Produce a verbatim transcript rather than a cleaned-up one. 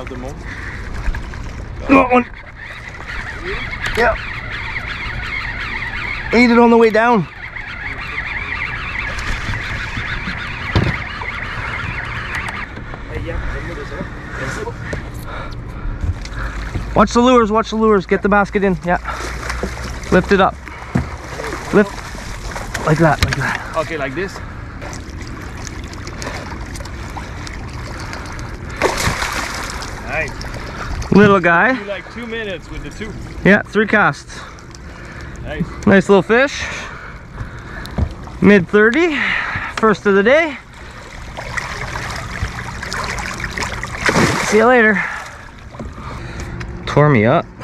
have them on. Got one. Yep. Ate it on the way down. Watch the lures, watch the lures. Get the basket in. Yeah. Lift it up. Lift. Like that, like that. Okay, like this. Nice. Little guy. Like two minutes with the two. Yeah, three casts. Nice. Nice little fish. mid thirty. First of the day. See you later. Tore me up.